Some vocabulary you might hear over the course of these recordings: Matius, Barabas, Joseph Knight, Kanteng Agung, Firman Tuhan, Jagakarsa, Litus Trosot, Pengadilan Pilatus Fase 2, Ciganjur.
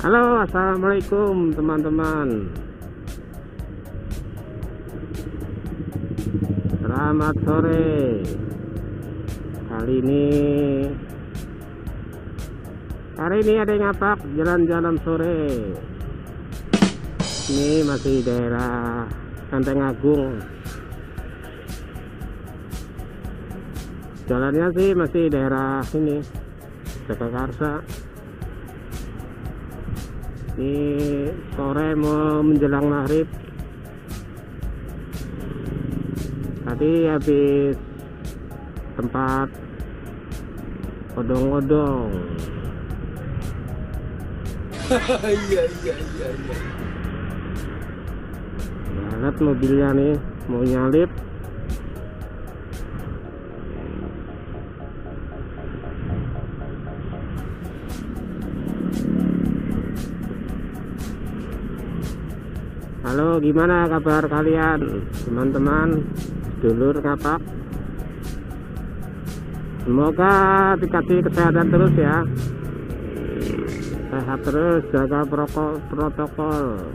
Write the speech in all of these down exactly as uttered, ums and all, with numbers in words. Halo, assalamualaikum teman-teman. Selamat sore. Kali ini Hari ini ada yang ngapak jalan-jalan sore. Ini masih daerah Kanteng Agung. Jalannya sih masih daerah sini, Jagakarsa. Ini sore mau menjelang maghrib. Tadi habis tempat odong-odong. Iya iya iya iya. Banget mobilnya nih, mau nyalip. Halo, gimana kabar kalian teman-teman sedulur ngapak? Semoga dikasih kesehatan terus ya, sehat terus, jaga protokol.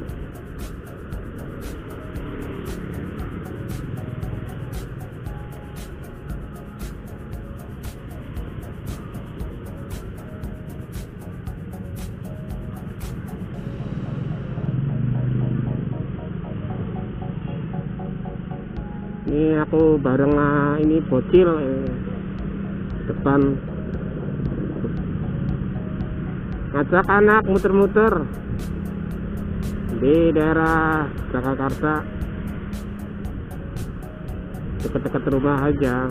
Ini aku bareng ini bocil depan, ngajak anak muter-muter di daerah Jagakarsa, dekat-dekat rumah aja.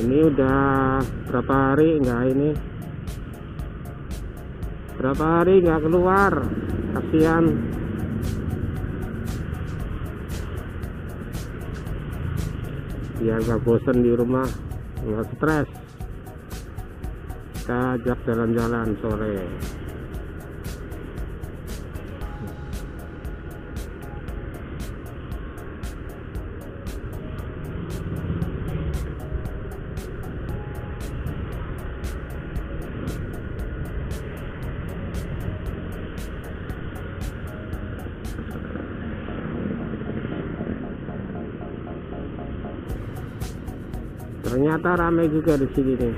Ini udah berapa hari enggak ini berapa hari enggak keluar, kasihan. Biar gak bosen di rumah, gak stres, kita ajak jalan-jalan sore. Ternyata ramai juga di sini nih.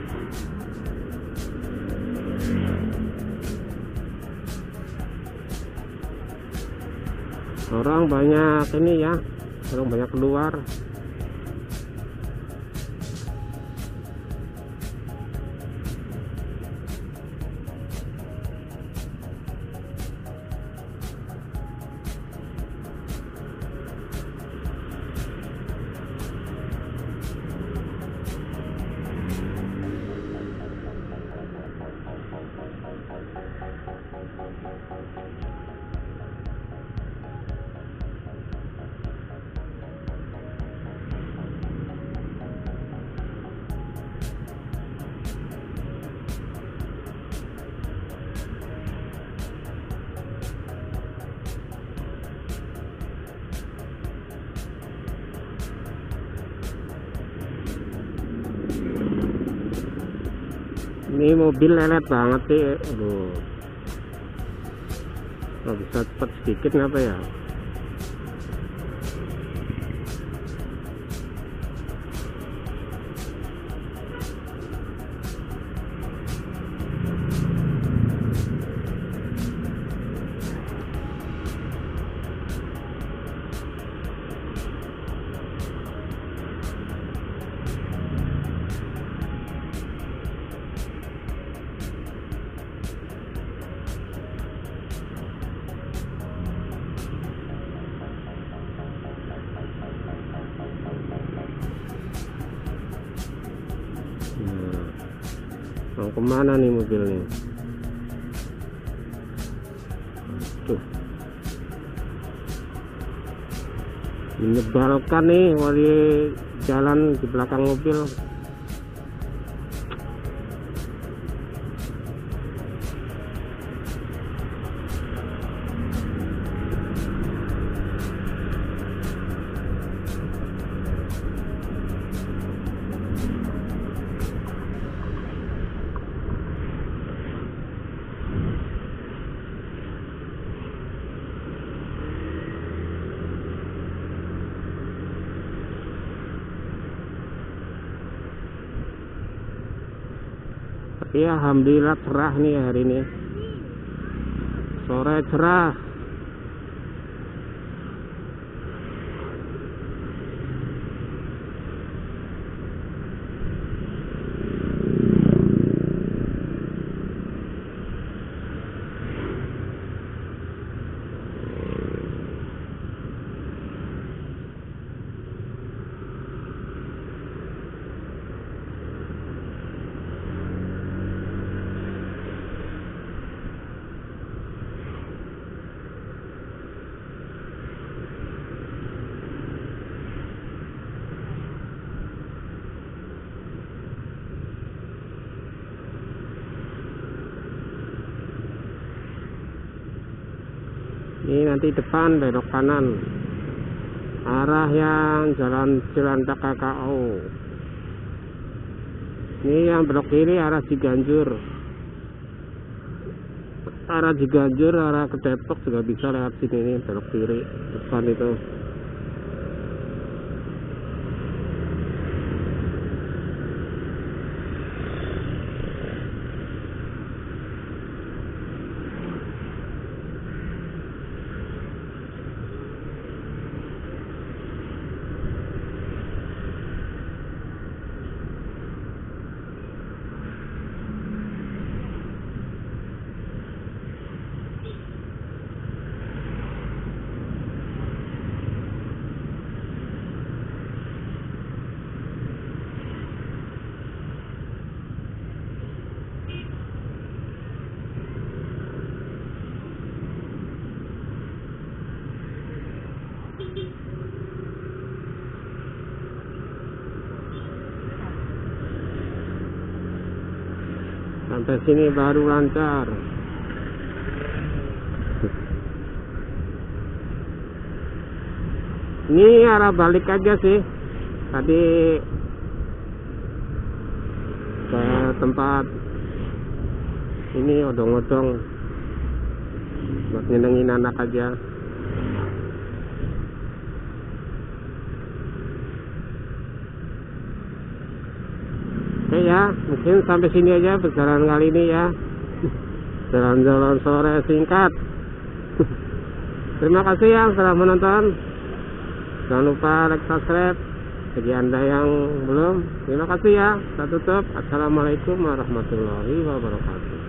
Orang banyak ini ya, orang banyak keluar. Ini mobil lelet banget sih, aduh. Nggak bisa cepat sedikit kenapa ya? Mau kemana nih mobilnya? Tuh, menyebalkan nih wali jalan di belakang mobil. tapi alhamdulillah cerah nih hari ini, sore cerah. Ini nanti depan belok kanan arah yang jalan Cilanta K K O. Ini yang belok kiri arah Ciganjur. Arah Ciganjur arah ke Depok juga bisa lewat sini, ini belok kiri depan itu. Sampai sini baru lancar. Ini arah balik aja sih. Tadi ke tempat ini odong-odong buat nyenengin anak aja. Oke ya, mungkin sampai sini aja perjalanan kali ini ya. Jalan-jalan sore singkat. Terima kasih yang telah menonton. Jangan lupa like, subscribe. Bagi Anda yang belum, terima kasih ya. Saya tutup. Assalamualaikum warahmatullahi wabarakatuh.